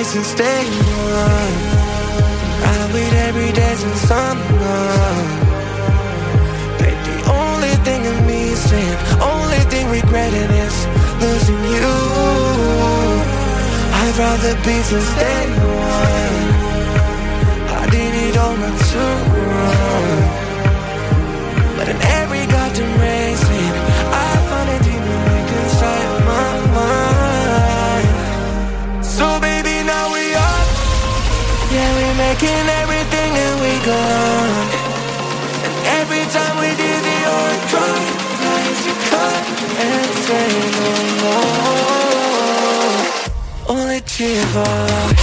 way since day one. I wait every day since sunrise. Thing of me sin, only thing regretting is losing you. I'd rather be since day one. I did it all not too wrong, but in every goddamn racing I found a demon like inside my mind. So baby, now we up. Yeah, we're making everything and we gone. And every time we do this drunk, nights you cut and say no more. Only give up.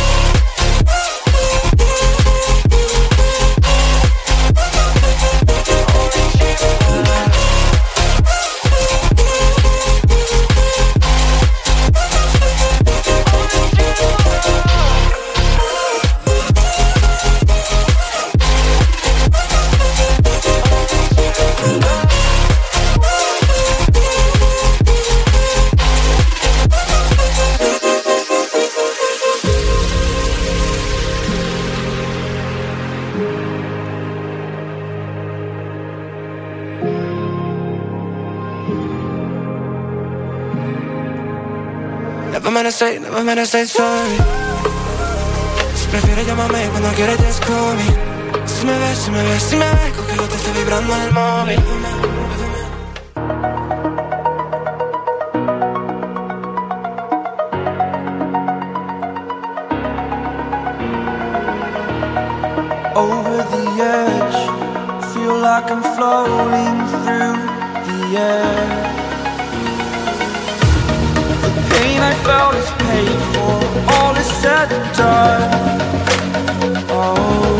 Never mind, I say sorry. Si prefiero llámame cuando quieres, just call me. Si me ves, si me ves, si me ves, con que yo te estoy vibrando en el móvil. Over the edge, feel like I'm floating through the air. The pain I felt is paid for, all is said and done. Oh,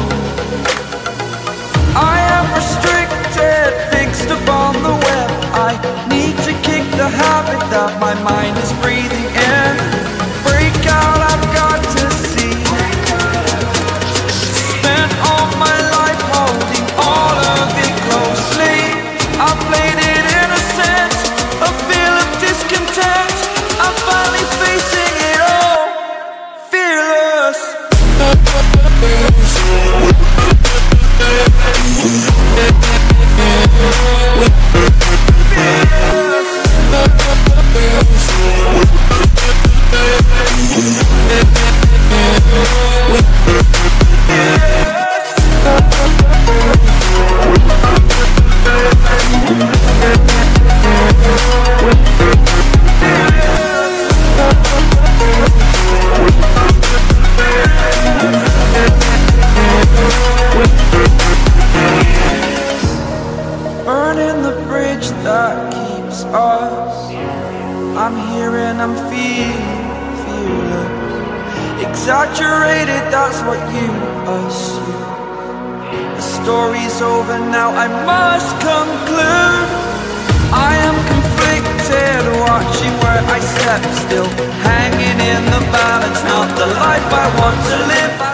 I am restricted, fixed upon the web. I need to kick the habit that my mind is breathing in. Break out, I've got to see. Spent all my life holding all of it closely. I played it innocent, a feel of discontent. I'm finally facing it all, fearless. Exaggerated, that's what you assume. The story's over now, I must conclude. I am conflicted, watching where I step still, hanging in the balance, not the life I want to live.